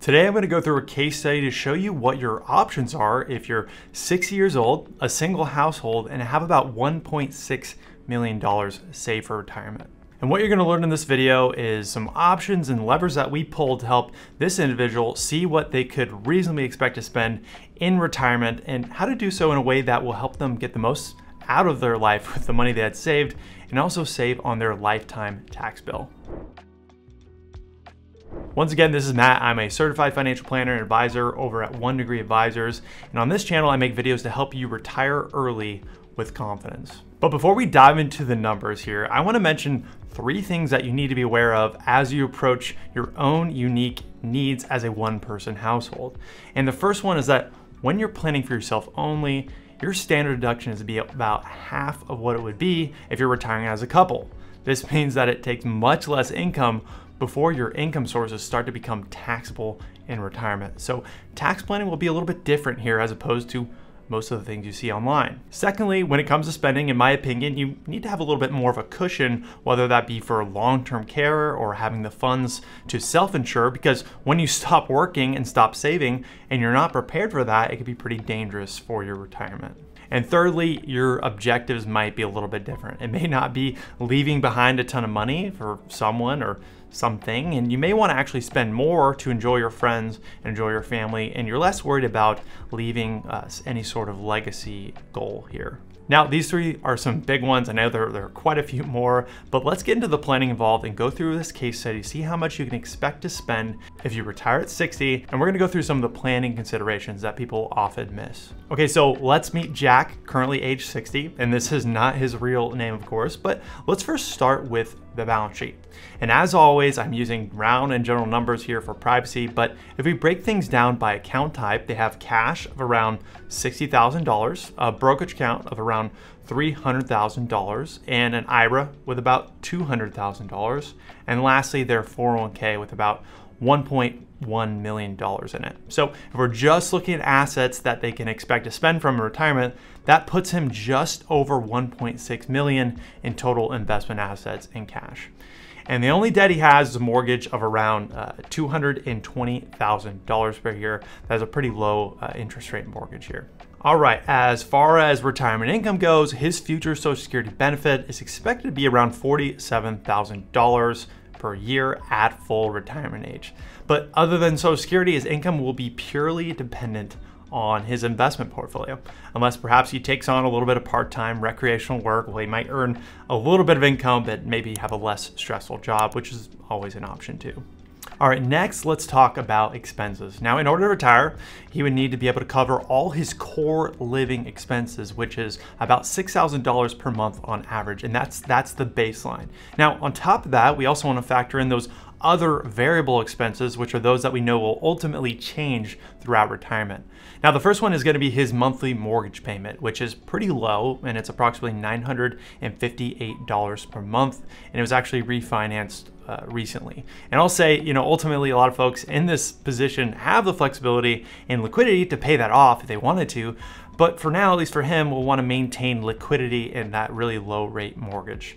Today I'm going to go through a case study to show you what your options are if you're 60 years old, a single household, and have about $1.6 million saved for retirement. And what you're gonna learn in this video is some options and levers that we pulled to help this individual see what they could reasonably expect to spend in retirement and how to do so in a way that will help them get the most out of their life with the money they had saved and also save on their lifetime tax bill. Once again, this is Matt. I'm a certified financial planner and advisor over at One Degree Advisors. And on this channel, I make videos to help you retire early with confidence. But before we dive into the numbers here, I want to mention three things that you need to be aware of as you approach your own unique needs as a one-person household. And the first one is that when you're planning for yourself only, your standard deduction is to be about half of what it would be if you're retiring as a couple. This means that it takes much less income before your income sources start to become taxable in retirement. So tax planning will be a little bit different here as opposed to most of the things you see online. Secondly, when it comes to spending, in my opinion, you need to have a little bit more of a cushion, whether that be for long-term care or having the funds to self-insure, because when you stop working and stop saving and you're not prepared for that, it could be pretty dangerous for your retirement. And thirdly, your objectives might be a little bit different. It may not be leaving behind a ton of money for someone or something, and you may want to actually spend more to enjoy your friends, enjoy your family, and you're less worried about leaving any sort of legacy goal here. Now, these three are some big ones. I know there are quite a few more, but let's get into the planning involved and go through this case study, see how much you can expect to spend if you retire at 60, and we're gonna go through some of the planning considerations that people often miss. Okay, so let's meet Jack, currently age 60, and this is not his real name, of course, but let's first start with the balance sheet. And as always, I'm using round and general numbers here for privacy, but if we break things down by account type, they have cash of around $60,000, a brokerage account of around $300,000, and an IRA with about $200,000. And lastly, their 401k with about $1.1 million in it. So if we're just looking at assets that they can expect to spend from retirement, that puts him just over $1.6 million in total investment assets in cash. And the only debt he has is a mortgage of around $220,000 per year. That's a pretty low interest rate mortgage here. All right, as far as retirement income goes, his future Social Security benefit is expected to be around $47,000 per year at full retirement age. But other than Social Security, his income will be purely dependent on his investment portfolio, unless perhaps he takes on a little bit of part-time recreational work. Well, he might earn a little bit of income, but maybe have a less stressful job, which is always an option too. All right, next, let's talk about expenses. Now, in order to retire, he would need to be able to cover all his core living expenses, which is about $6,000 per month on average, and that's the baseline. Now, on top of that, we also want to factor in those other variable expenses, which are those that we know will ultimately change throughout retirement. Now, the first one is going to be his monthly mortgage payment, which is pretty low, and it's approximately $958 per month, and it was actually refinanced recently. And I'll say, you know, ultimately a lot of folks in this position have the flexibility and liquidity to pay that off if they wanted to, but for now, at least for him, we'll want to maintain liquidity in that really low rate mortgage.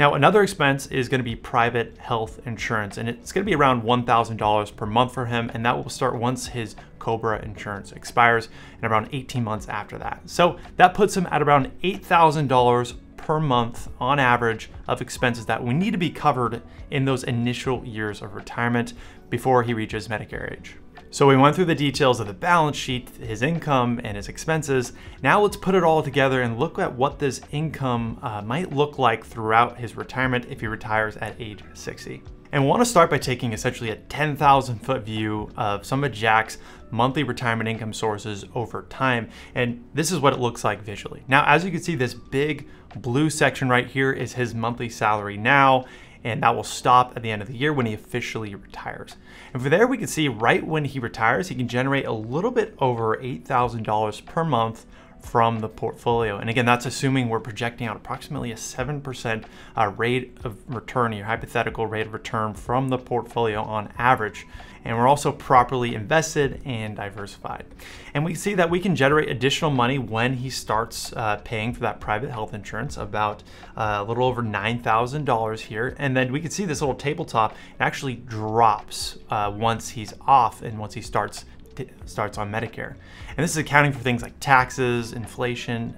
Now, another expense is going to be private health insurance, and it's going to be around $1,000 per month for him, and that will start once his COBRA insurance expires and around 18 months after that. So that puts him at around $8,000 per month on average of expenses that we need to be covered in those initial years of retirement before he reaches Medicare age. So we went through the details of the balance sheet, his income, and his expenses. Now let's put it all together and look at what this income might look like throughout his retirement if he retires at age 60. And we want to start by taking essentially a 10,000-foot view of some of Jack's monthly retirement income sources over time. And this is what it looks like visually. Now, as you can see, this big blue section right here is his monthly salary now, and that will stop at the end of the year when he officially retires. And for there, we can see right when he retires, he can generate a little bit over $8,000 per month from the portfolio. And again, that's assuming we're projecting out approximately a 7% rate of return, your hypothetical rate of return from the portfolio on average. And we're also properly invested and diversified. And we see that we can generate additional money when he starts paying for that private health insurance, about a little over $9,000 here. And then we can see this little tabletop actually drops once he's off and once he starts on Medicare. And this is accounting for things like taxes, inflation,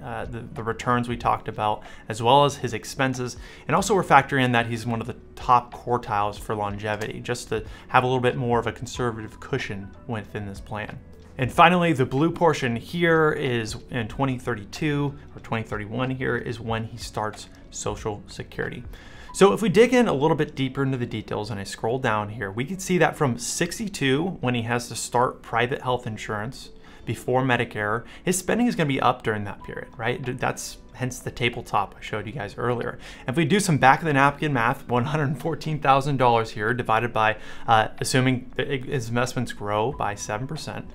the returns we talked about, as well as his expenses. And also we're factoring in that he's one of the top quartiles for longevity, just to have a little bit more of a conservative cushion within this plan. And finally, the blue portion here is in 2032 or 2031 here is when he starts Social Security. So if we dig in a little bit deeper into the details and I scroll down here, we can see that from 62, when he has to start private health insurance before Medicare, his spending is gonna be up during that period, right? That's hence the tabletop I showed you guys earlier. If we do some back of the napkin math, $114,000 here divided by, assuming his investments grow by 7%,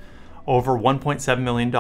over $1.7 million,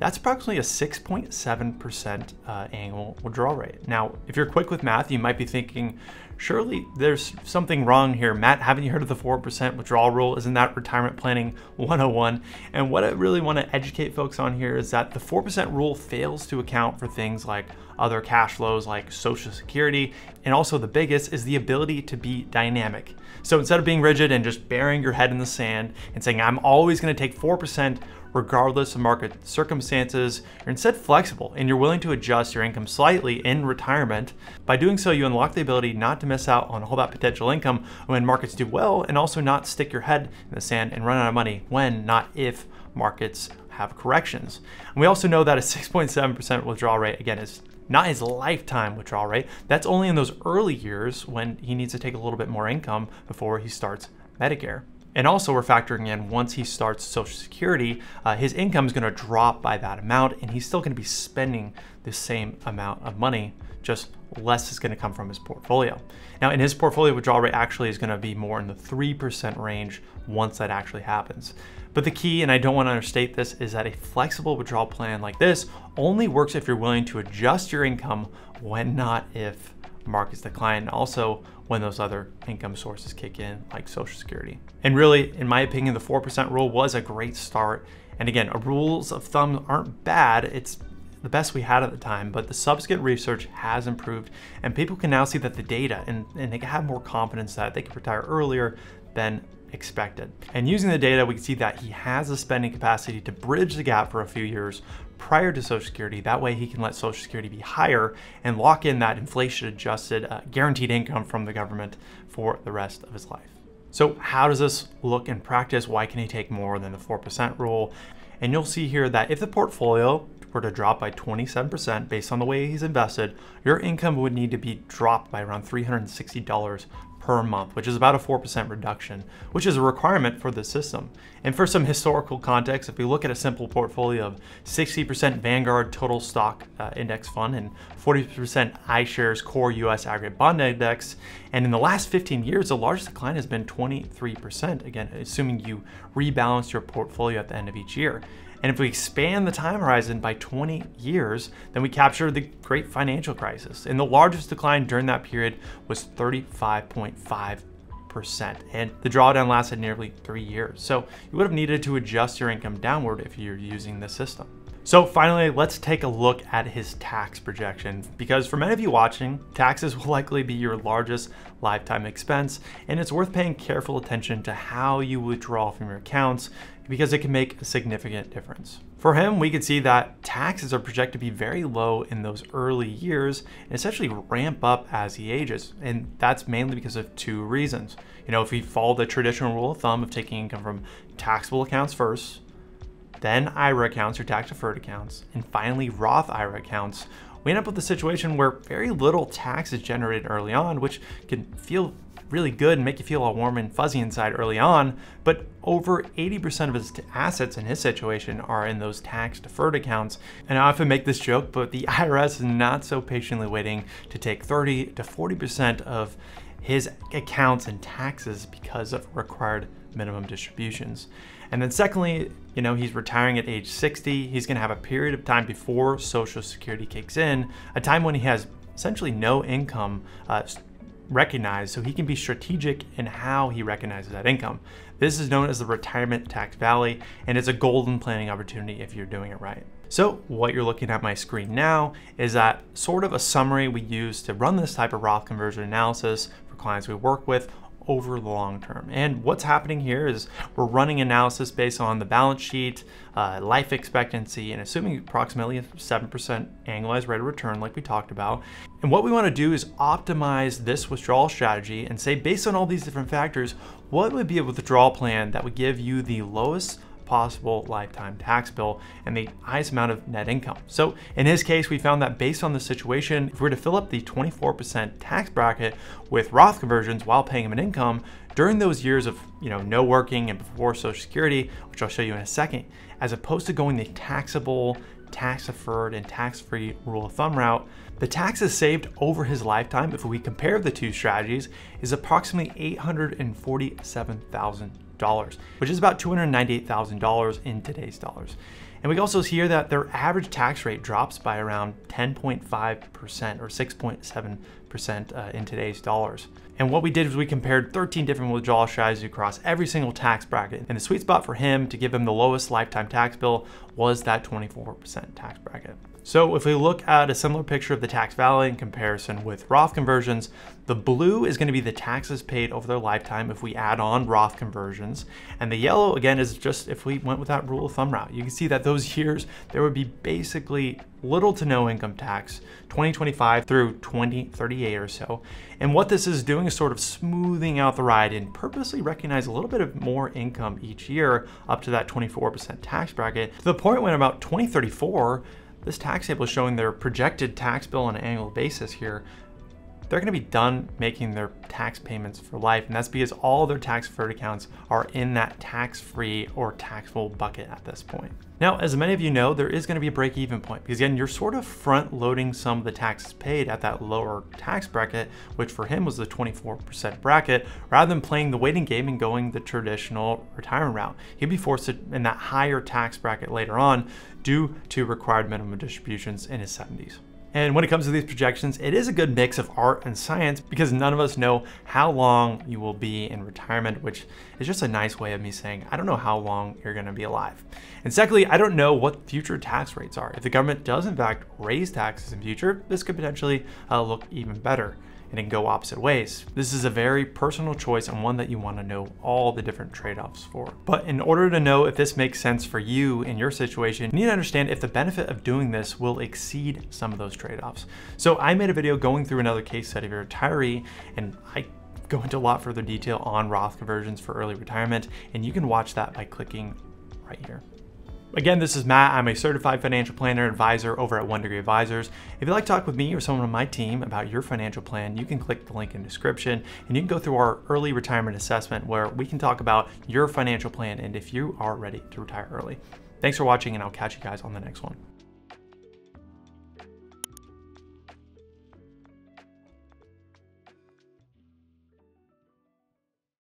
that's approximately a 6.7% annual withdrawal rate. Now, if you're quick with math, you might be thinking, surely there's something wrong here. Matt, haven't you heard of the 4% withdrawal rule? Isn't that retirement planning 101? And what I really want to educate folks on here is that the 4% rule fails to account for things like other cash flows like Social Security. And also the biggest is the ability to be dynamic. So instead of being rigid and just burying your head in the sand and saying, I'm always going to take 4%, regardless of market circumstances, you're instead flexible and you're willing to adjust your income slightly in retirement. By doing so, you unlock the ability not to miss out on all that potential income when markets do well, and also not stick your head in the sand and run out of money when, not if, markets have corrections. And we also know that a 6.7% withdrawal rate, again, is not his lifetime withdrawal rate. That's only in those early years when he needs to take a little bit more income before he starts Medicare. And also we're factoring in once he starts Social Security, his income is gonna drop by that amount and he's still gonna be spending the same amount of money, just less is gonna come from his portfolio. Now in his portfolio, withdrawal rate actually is gonna be more in the 3% range once that actually happens. But the key, and I don't wanna understate this, is that a flexible withdrawal plan like this only works if you're willing to adjust your income when, not if, markets decline, and also when those other income sources kick in like Social Security. And really, in my opinion, the 4% rule was a great start. And again, rules of thumb aren't bad. It's the best we had at the time, but the subsequent research has improved and people can now see that the data and they can have more confidence that they can retire earlier than expected. And using the data, we can see that he has the spending capacity to bridge the gap for a few years prior to Social Security. That way he can let Social Security be higher and lock in that inflation adjusted guaranteed income from the government for the rest of his life. So how does this look in practice? Why can he take more than the 4% rule? And you'll see here that if the portfolio were to drop by 27% based on the way he's invested, your income would need to be dropped by around $360 per month, which is about a 4% reduction, which is a requirement for the system. And for some historical context, if we look at a simple portfolio of 60% Vanguard Total Stock Index Fund and 40% iShares Core US Aggregate Bond Index, and in the last 15 years, the largest decline has been 23%, again, assuming you rebalance your portfolio at the end of each year. And if we expand the time horizon by 20 years, then we capture the great financial crisis. And the largest decline during that period was 35.5%. And the drawdown lasted nearly 3 years. So you would have needed to adjust your income downward if you're using this system. So finally, let's take a look at his tax projection, because for many of you watching, taxes will likely be your largest lifetime expense, and it's worth paying careful attention to how you withdraw from your accounts because it can make a significant difference. For him, we can see that taxes are projected to be very low in those early years and essentially ramp up as he ages. And that's mainly because of two reasons. You know, if we follow the traditional rule of thumb of taking income from taxable accounts first, then IRA accounts or tax-deferred accounts, and finally Roth IRA accounts, we end up with a situation where very little tax is generated early on, which can feel really good and make you feel all warm and fuzzy inside early on, but over 80% of his assets in his situation are in those tax-deferred accounts. And I often make this joke, but the IRS is not so patiently waiting to take 30 to 40% of his accounts and taxes because of required minimum distributions. And then secondly, you know, he's retiring at age 60. He's going to have a period of time before Social Security kicks in, a time when he has essentially no income recognized, so he can be strategic in how he recognizes that income. This is known as the retirement tax valley, and it's a golden planning opportunity if you're doing it right. So what you're looking at my screen now is that sort of a summary we use to run this type of Roth conversion analysis for clients we work with over the long term. And what's happening here is we're running analysis based on the balance sheet, life expectancy, and assuming approximately a 7% annualized rate of return like we talked about. And what we want to do is optimize this withdrawal strategy and say, based on all these different factors, what would be a withdrawal plan that would give you the lowest possible lifetime tax bill and the highest amount of net income. So in his case, we found that based on the situation, if we were to fill up the 24% tax bracket with Roth conversions while paying him an income during those years of, you know, no working and before Social Security, which I'll show you in a second, as opposed to going the taxable, tax deferred, and tax free rule of thumb route, the taxes saved over his lifetime, if we compare the two strategies, is approximately $847,000. Which is about $298,000 in today's dollars. And we also see here that their average tax rate drops by around 10.5% or 6.7% in today's dollars. And what we did is we compared 13 different withdrawal strategies across every single tax bracket. And the sweet spot for him to give him the lowest lifetime tax bill was that 24% tax bracket. So if we look at a similar picture of the tax valley in comparison with Roth conversions, the blue is going to be the taxes paid over their lifetime if we add on Roth conversions. And the yellow, again, is just if we went with that rule of thumb route. You can see that those years, there would be basically little to no income tax, 2025 through 2038 or so. And what this is doing is sort of smoothing out the ride and purposely recognize a little bit of more income each year up to that 24% tax bracket, to the point when about 2034, this tax table is showing their projected tax bill on an annual basis here. They're going to be done making their tax payments for life, and that's because all their tax-deferred accounts are in that tax-free or taxable bucket at this point. Now, as many of you know, there is going to be a break-even point because, again, you're sort of front-loading some of the taxes paid at that lower tax bracket, which for him was the 24% bracket, rather than playing the waiting game and going the traditional retirement route. He'd be forced to, in that higher tax bracket later on due to required minimum distributions in his 70s. And when it comes to these projections, it is a good mix of art and science because none of us know how long you will be in retirement, which is just a nice way of me saying, I don't know how long you're going to be alive. And secondly, I don't know what future tax rates are. If the government does in fact raise taxes in future, this could potentially look even better. And it can go opposite ways. This is a very personal choice and one that you want to know all the different trade-offs for. But in order to know if this makes sense for you in your situation, you need to understand if the benefit of doing this will exceed some of those trade-offs. So I made a video going through another case study of a retiree, and I go into a lot further detail on Roth conversions for early retirement, and you can watch that by clicking right here. Again, this is Matt. I'm a certified financial planner advisor over at One Degree Advisors. If you'd like to talk with me or someone on my team about your financial plan, you can click the link in the description and you can go through our early retirement assessment where we can talk about your financial plan and if you are ready to retire early. Thanks for watching, and I'll catch you guys on the next one.